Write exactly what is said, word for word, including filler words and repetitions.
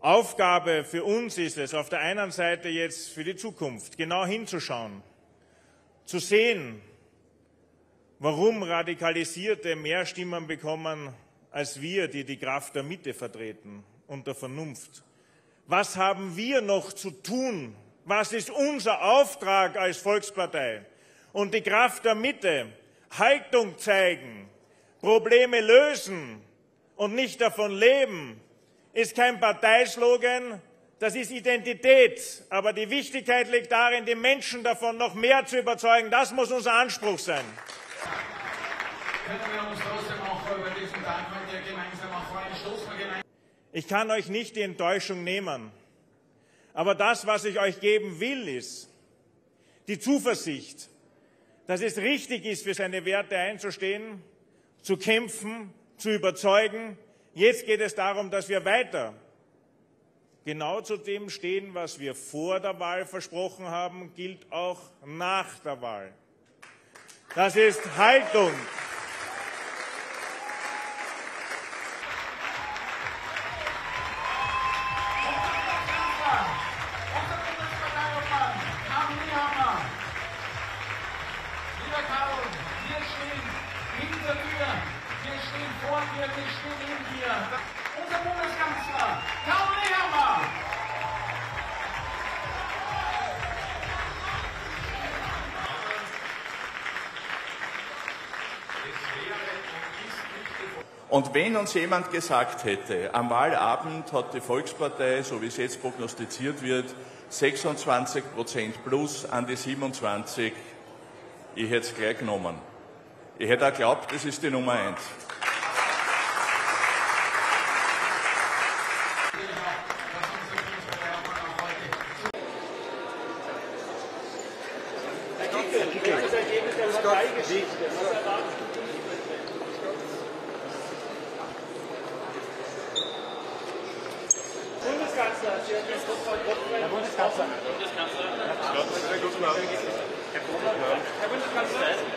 Aufgabe für uns ist es, auf der einen Seite jetzt für die Zukunft genau hinzuschauen, zu sehen, warum Radikalisierte mehr Stimmen bekommen als wir, die die Kraft der Mitte vertreten und der Vernunft. Was haben wir noch zu tun? Was ist unser Auftrag als Volkspartei? Und die Kraft der Mitte, Haltung zeigen, Probleme lösen und nicht davon leben, ist kein Parteislogan, das ist Identität. Aber die Wichtigkeit liegt darin, die Menschen davon noch mehr zu überzeugen. Das muss unser Anspruch sein. Ich kann euch nicht die Enttäuschung nehmen. Aber das, was ich euch geben will, ist die Zuversicht, dass es richtig ist, für seine Werte einzustehen, zu kämpfen, zu überzeugen. Jetzt geht es darum, dass wir weiter genau zu dem stehen, was wir vor der Wahl versprochen haben, gilt auch nach der Wahl. Das ist Haltung. Und wenn uns jemand gesagt hätte, am Wahlabend hat die Volkspartei, so wie es jetzt prognostiziert wird, sechsundzwanzig Prozent plus an die siebenundzwanzig, ich hätte es gleich genommen. Ich hätte auch geglaubt, das ist die Nummer eins. Herr Bundeskanzler, Herr Bundeskanzler,